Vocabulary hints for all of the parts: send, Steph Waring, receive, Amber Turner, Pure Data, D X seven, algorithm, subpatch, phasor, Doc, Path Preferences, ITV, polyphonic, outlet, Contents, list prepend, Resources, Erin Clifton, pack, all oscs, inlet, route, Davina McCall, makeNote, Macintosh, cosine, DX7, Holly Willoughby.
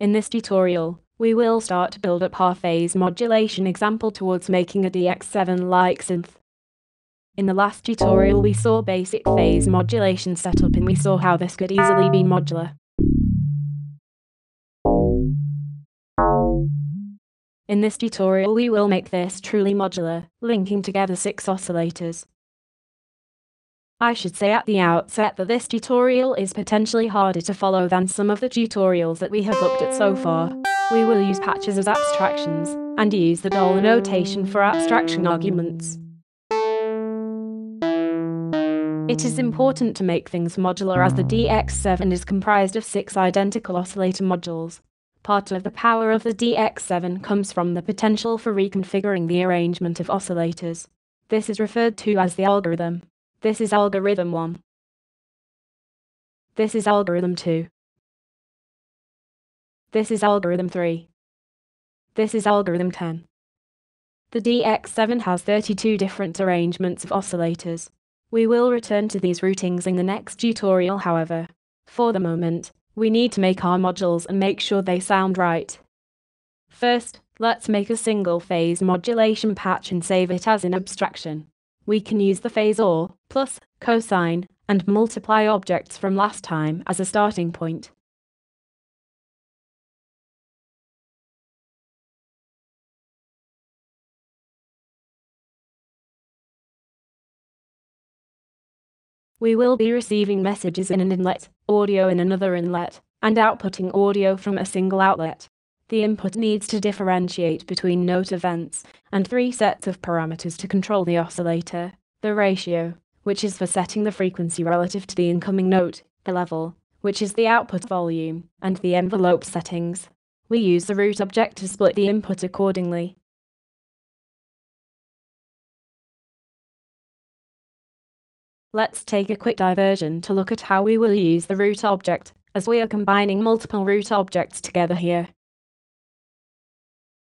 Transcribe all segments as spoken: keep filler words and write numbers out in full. In this tutorial, we will start to build up our phase modulation example towards making a D X seven like synth. In the last tutorial we saw basic phase modulation setup and we saw how this could easily be modular. In this tutorial we will make this truly modular, linking together six oscillators. I should say at the outset that this tutorial is potentially harder to follow than some of the tutorials that we have looked at so far. We will use patches as abstractions, and use the dollar notation for abstraction arguments. It is important to make things modular as the D X seven is comprised of six identical oscillator modules. Part of the power of the D X seven comes from the potential for reconfiguring the arrangement of oscillators. This is referred to as the algorithm. This is algorithm one. This is algorithm two. This is algorithm three. This is algorithm ten. The D X seven has thirty-two different arrangements of oscillators. We will return to these routings in the next tutorial, however. For the moment, we need to make our modules and make sure they sound right. First, let's make a single phase modulation patch and save it as an abstraction. We can use the phasor, plus, cosine, and multiply objects from last time as a starting point. We will be receiving messages in an inlet, audio in another inlet, and outputting audio from a single outlet. The input needs to differentiate between note events, and three sets of parameters to control the oscillator: the ratio, which is for setting the frequency relative to the incoming note, the level, which is the output volume, and the envelope settings. We use the route object to split the input accordingly. Let's take a quick diversion to look at how we will use the route object, as we are combining multiple route objects together here.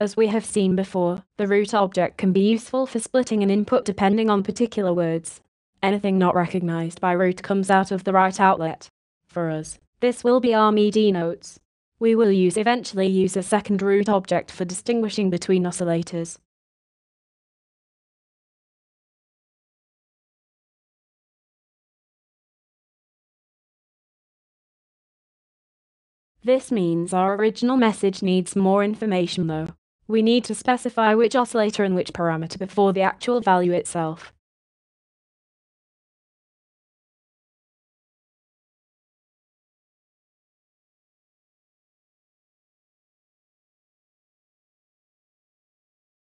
As we have seen before, the route object can be useful for splitting an input depending on particular words. Anything not recognized by route comes out of the right outlet. For us, this will be our MIDI notes. We will use eventually use a second route object for distinguishing between oscillators. This means our original message needs more information though. We need to specify which oscillator and which parameter before the actual value itself.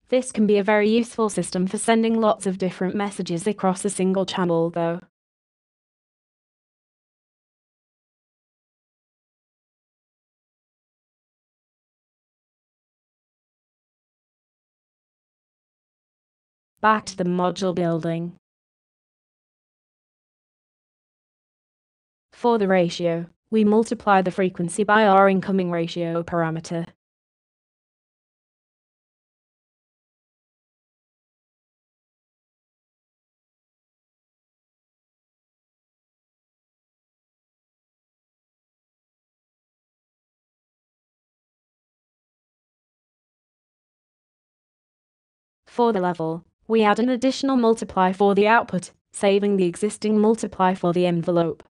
This can be a very useful system for sending lots of different messages across a single channel though. Back to the module building. For the ratio, we multiply the frequency by our incoming ratio parameter. For the level, we add an additional multiply for the output, saving the existing multiply for the envelope.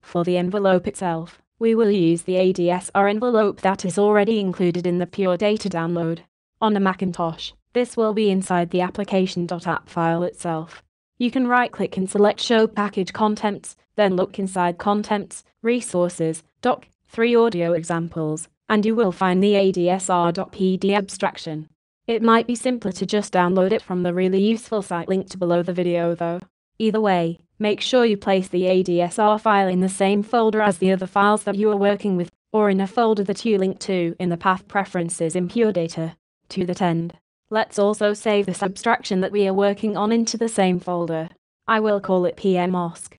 For the envelope itself, we will use the A D S R envelope that is already included in the Pure Data download. On a Macintosh, this will be inside the application dot app file itself. You can right-click and select Show Package Contents, then look inside Contents, Resources, Doc, three Audio Examples, and you will find the A D S R dot P D abstraction. It might be simpler to just download it from the really useful site linked below the video though. Either way, make sure you place the A D S R file in the same folder as the other files that you are working with, or in a folder that you link to in the Path Preferences in Pure Data. To that end, let's also save this abstraction that we are working on into the same folder. I will call it P M O S C.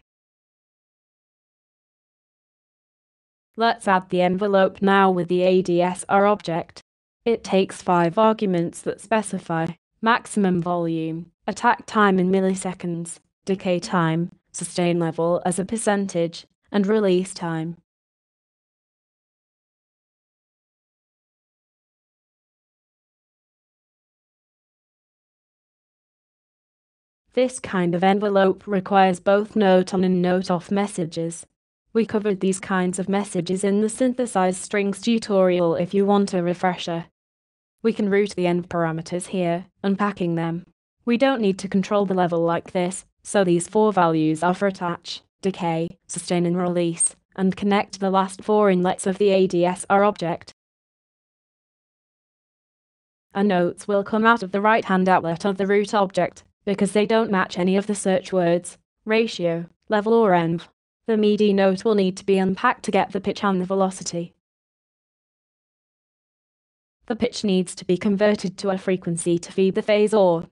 Let's add the envelope now with the A D S R object. It takes five arguments that specify maximum volume, attack time in milliseconds, decay time, sustain level as a percentage, and release time. This kind of envelope requires both note-on and note-off messages. We covered these kinds of messages in the synthesized strings tutorial if you want a refresher. We can route the end parameters here, unpacking them. We don't need to control the level like this, so these four values are for attach, decay, sustain and release, and connect the last four inlets of the A D S R object. Our notes will come out of the right-hand outlet of the route object, because they don't match any of the search words, ratio, level or env. The MIDI note will need to be unpacked to get the pitch and the velocity. The pitch needs to be converted to a frequency to feed the phasor.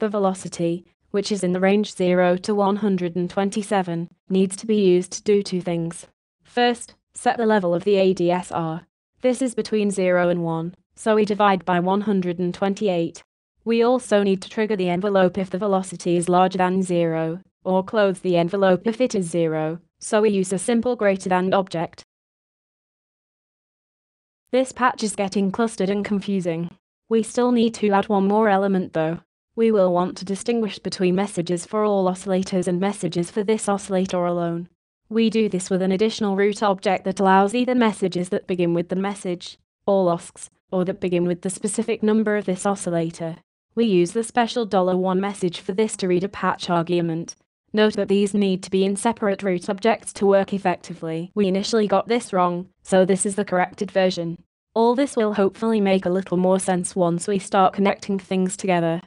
The velocity, which is in the range zero to one hundred twenty-seven, needs to be used to do two things. First, set the level of the A D S R. This is between zero and one. So we divide by one hundred twenty-eight. We also need to trigger the envelope if the velocity is larger than zero, or close the envelope if it is zero, so we use a simple greater than object. This patch is getting clustered and confusing. We still need to add one more element though. We will want to distinguish between messages for all oscillators and messages for this oscillator alone. We do this with an additional route object that allows either messages that begin with the message, all oscs, or that begin with the specific number of this oscillator. We use the special dollar one message for this to read a patch argument. Note that these need to be in separate route objects to work effectively. We initially got this wrong, so this is the corrected version. All this will hopefully make a little more sense once we start connecting things together.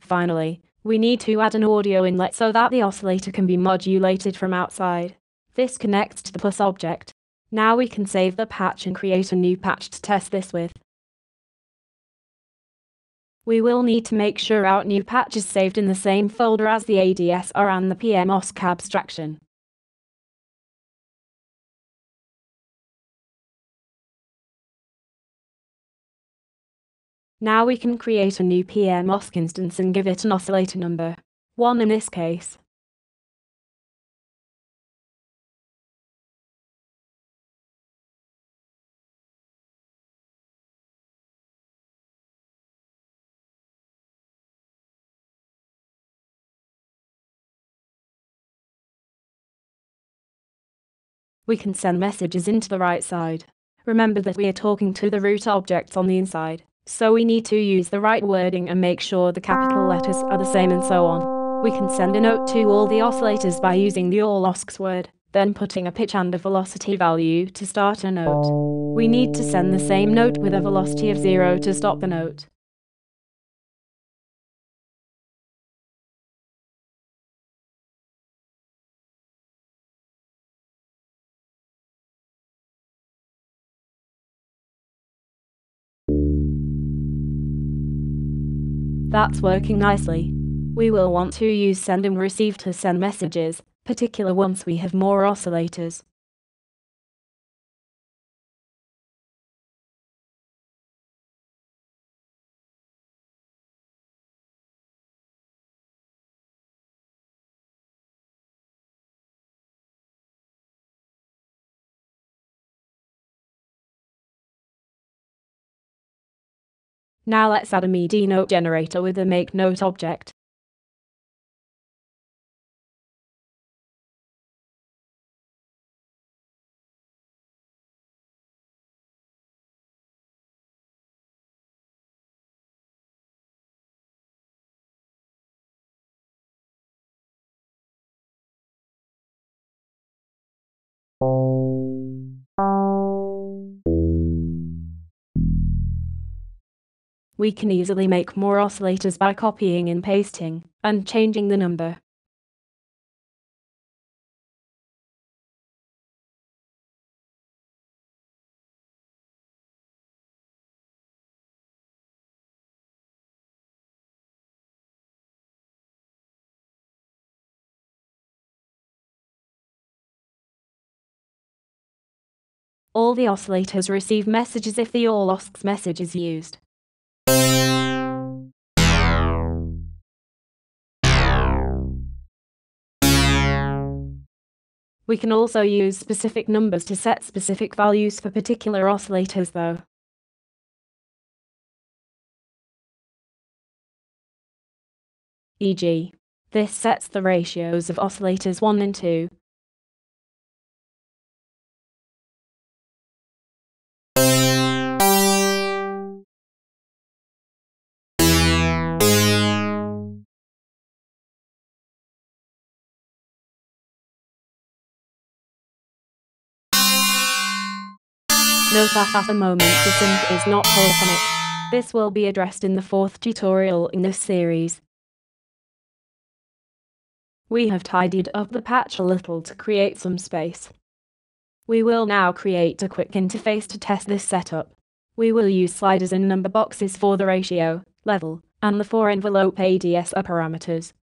Finally, we need to add an audio inlet so that the oscillator can be modulated from outside. This connects to the plus object. Now we can save the patch and create a new patch to test this with. We will need to make sure our new patch is saved in the same folder as the A D S R and the P M O S C abstraction. Now we can create a new P M O S C instance and give it an oscillator number, one in this case. We can send messages into the right side. Remember that we are talking to the route objects on the inside, so we need to use the right wording and make sure the capital letters are the same and so on. We can send a note to all the oscillators by using the all oscs word, then putting a pitch and a velocity value to start a note. We need to send the same note with a velocity of zero to stop the note. That's working nicely. We will want to use send and receive to send messages, particularly once we have more oscillators. Now let's add a MIDI note generator with a makeNote object. We can easily make more oscillators by copying and pasting, and changing the number. All the oscillators receive messages if the all oscs message is used. We can also use specific numbers to set specific values for particular oscillators though. for example, this sets the ratios of oscillators one and two. Note that at the moment the synth is not polyphonic. This will be addressed in the fourth tutorial in this series. We have tidied up the patch a little to create some space. We will now create a quick interface to test this setup. We will use sliders and number boxes for the ratio, level, and the four envelope A D S R parameters.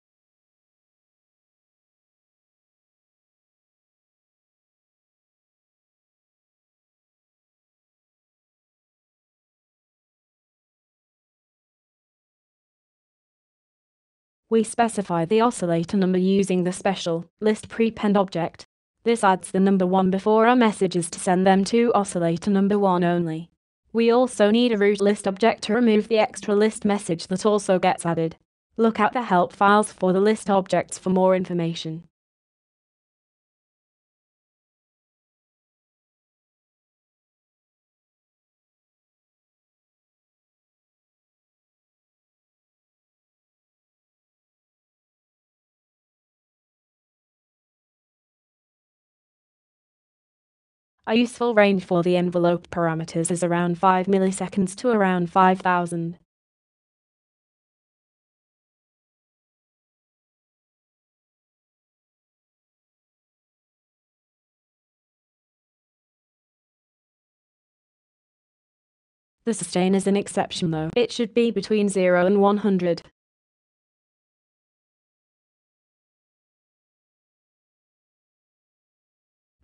We specify the oscillator number using the special list prepend object. This adds the number one before our messages to send them to oscillator number one only. We also need a route list object to remove the extra list message that also gets added. Look at the help files for the list objects for more information. A useful range for the envelope parameters is around five milliseconds to around five thousand. The sustain is an exception though. It should be between zero and one hundred.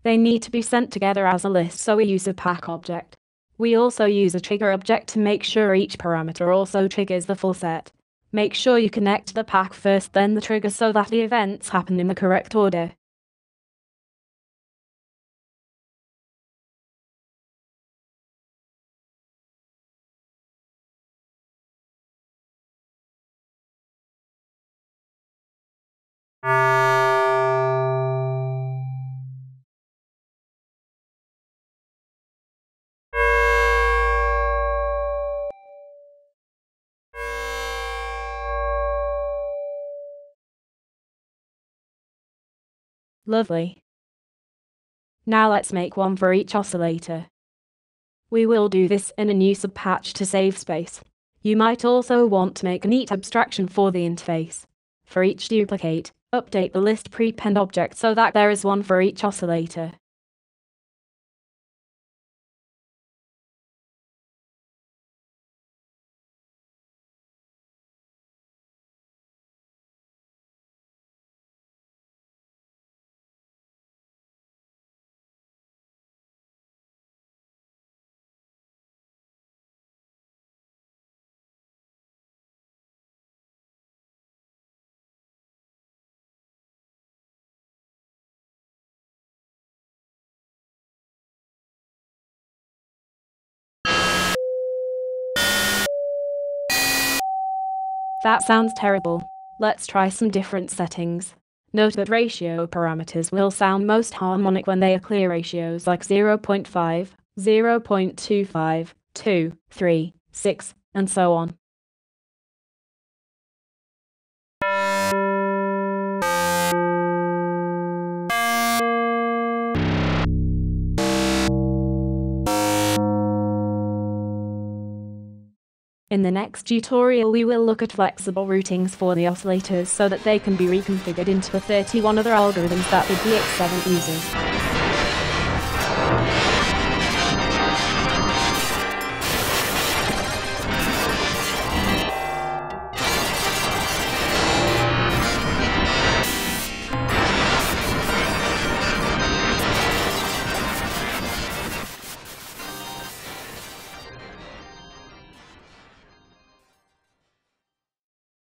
They need to be sent together as a list, so we use a pack object. We also use a trigger object to make sure each parameter also triggers the full set. Make sure you connect the pack first, then the trigger, so that the events happen in the correct order. Lovely. Now let's make one for each oscillator. We will do this in a new subpatch to save space. You might also want to make a neat abstraction for the interface. For each duplicate, update the list prepend object so that there is one for each oscillator. That sounds terrible. Let's try some different settings. Note that ratio parameters will sound most harmonic when they are clear ratios like zero point five, zero point two five, two, three, six, and so on. In the next tutorial we will look at flexible routings for the oscillators so that they can be reconfigured into the thirty-one other algorithms that the D X seven uses.